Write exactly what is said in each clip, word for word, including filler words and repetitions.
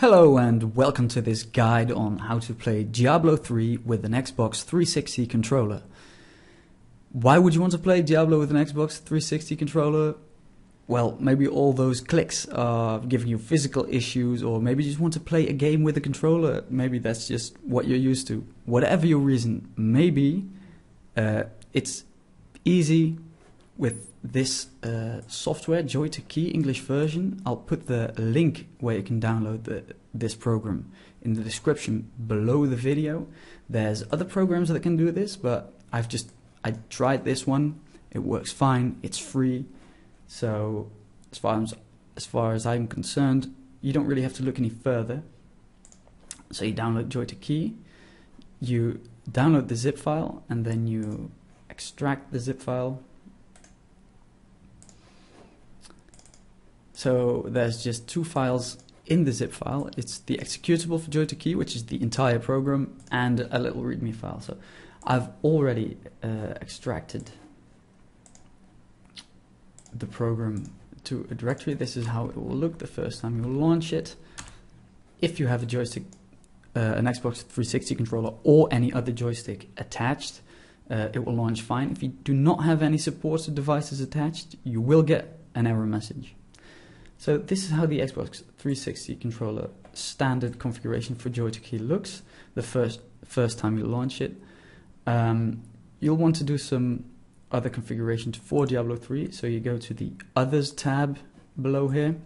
Hello and welcome to this guide on how to play Diablo three with an Xbox three sixty controller. Why would you want to play Diablo with an Xbox three sixty controller? Well, maybe all those clicks are giving you physical issues, or maybe you just want to play a game with a controller. Maybe that's just what you're used to. Whatever your reason may be, uh, it's easy with this uh, software, JoyToKey, English version. I'll put the link where you can download the, this program in the description below the video. There's other programs that can do this, but I've just I tried this one. It works fine. It's free, so as far as as far as I'm concerned, you don't really have to look any further. So you download JoyToKey, you download the zip file, and then you extract the zip file. So there's just two files in the zip file. It's the executable for JoyToKey, which is the entire program, and a little readme file. So I've already uh, extracted the program to a directory. This is how it will look the first time you launch it. If you have a joystick, uh, an Xbox three sixty controller or any other joystick attached, uh, it will launch fine. If you do not have any supported devices attached, you will get an error message. So this is how the Xbox three sixty controller standard configuration for JoyToKey looks the first first time you launch it. Um, you'll want to do some other configurations for Diablo three, so you go to the Others tab below here.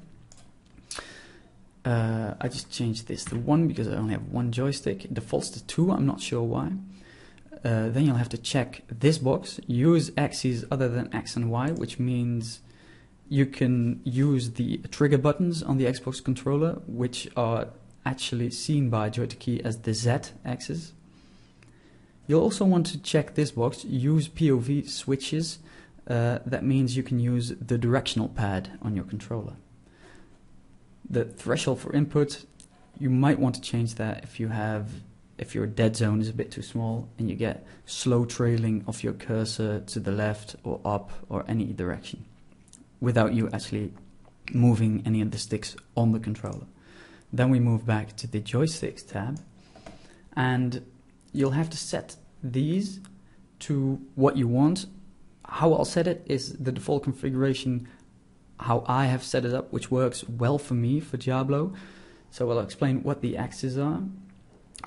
Uh, I just changed this to one because I only have one joystick. It defaults to two, I'm not sure why. Uh, then you'll have to check this box, use axes other than X and Y, which means you can use the trigger buttons on the Xbox controller, which are actually seen by JoyToKey as the Z axis. You'll also want to check this box, use P O V switches. Uh, that means you can use the directional pad on your controller. The threshold for input, you might want to change that if you have, if your dead zone is a bit too small and you get slow trailing of your cursor to the left or up or any direction, without you actually moving any of the sticks on the controller. Then we move back to the joysticks tab, and you'll have to set these to what you want. How I'll set it is the default configuration, how I have set it up, which works well for me for Diablo. So I'll explain what the axes are.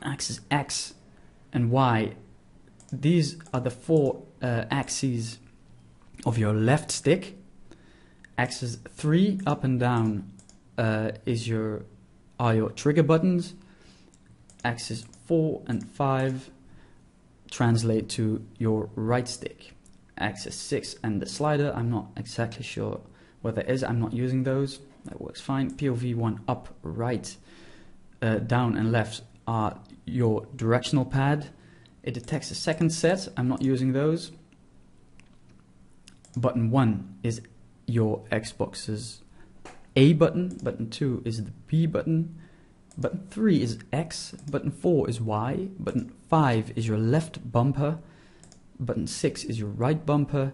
Axis X and Y, these are the four uh, axes of your left stick. Axis three up and down uh, is your are your trigger buttons. Axis four and five translate to your right stick. Axis six and the slider, I'm not exactly sure what that is. I'm not using those. That works fine. P O V one up, right, uh, down, and left are your directional pad. It detects a second set. I'm not using those. Button one is your Xbox's A button, button two is the B button, button three is X, button four is Y, button five is your left bumper, button six is your right bumper,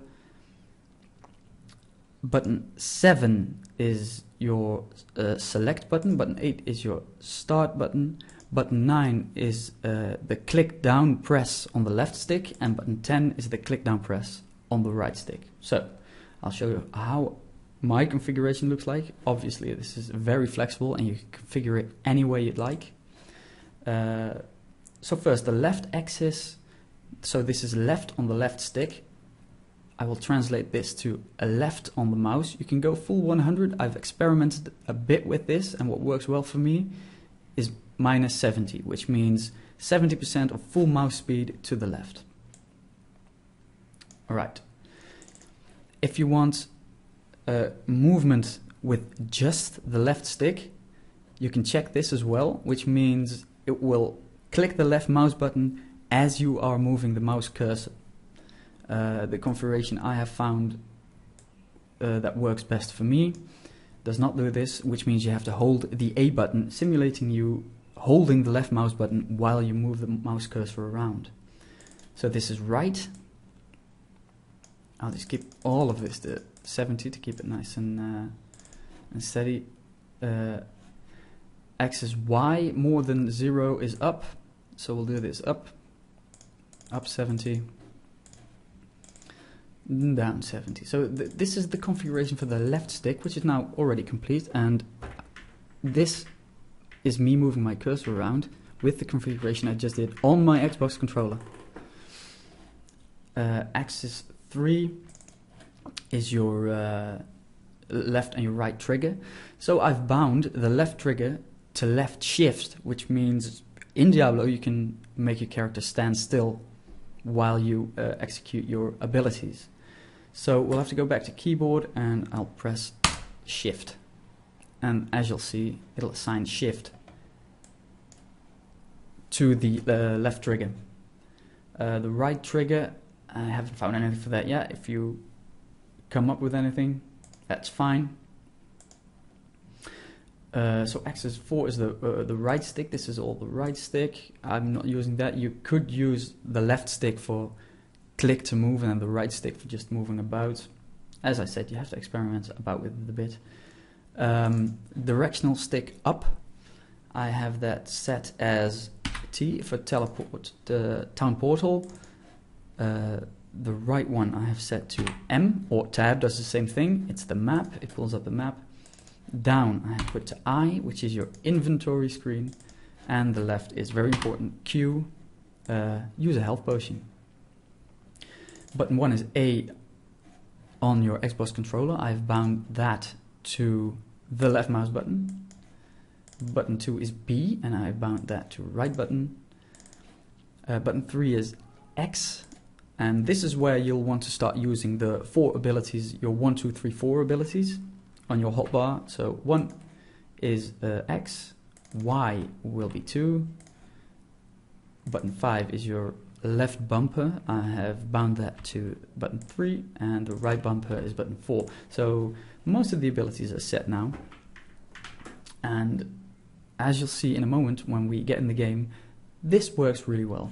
button seven is your uh, select button, button eight is your start button, button nine is uh, the click down press on the left stick, and button ten is the click down press on the right stick. So I'll show you how my configuration looks like. Obviously, this is very flexible and you can configure it any way you'd like. Uh, so first, the left axis. So this is left on the left stick. I will translate this to a left on the mouse. You can go full one hundred. I've experimented a bit with this, and what works well for me is minus seventy, which means seventy percent of full mouse speed to the left. All right. If you want uh, movement with just the left stick, you can check this as well, which means it will click the left mouse button as you are moving the mouse cursor. Uh, the configuration I have found uh, that works best for me does not do this, which means you have to hold the A button, simulating you holding the left mouse button while you move the mouse cursor around. So this is right. I'll just keep all of this to seventy to keep it nice and, uh, and steady. Uh, X is Y, more than zero is up. So we'll do this up, up seventy, down seventy. So th this is the configuration for the left stick, which is now already complete. And this is me moving my cursor around with the configuration I just did on my Xbox controller. Uh, axis three is your uh, left and your right trigger. So I've bound the left trigger to left shift, which means in Diablo you can make your character stand still while you uh, execute your abilities. So we'll have to go back to keyboard and I'll press shift. And as you'll see, it'll assign shift to the uh, left trigger. Uh, the right trigger, I haven't found anything for that yet. If you come up with anything, that's fine. Uh, so axis four is the uh, the right stick. This is all the right stick. I'm not using that. You could use the left stick for click to move and then the right stick for just moving about. As I said, you have to experiment about with it a bit. Um, directional stick up, I have that set as T for teleport, the town portal. Uh, the right one I have set to M, or tab does the same thing. It's the map, it pulls up the map. Down I have put to I, which is your inventory screen, and the left is very important, Q. Uh, use a health potion. Button one is A on your Xbox controller. I've bound that to the left mouse button. Button two is B, and I bound that to right button. Uh, button three is X, and this is where you'll want to start using the four abilities, your one, two, three, four abilities on your hotbar. So one is uh, X, Y will be two. Button five is your left bumper. I have bound that to button three, and the right bumper is button four. So most of the abilities are set now. And as you'll see in a moment when we get in the game, this works really well.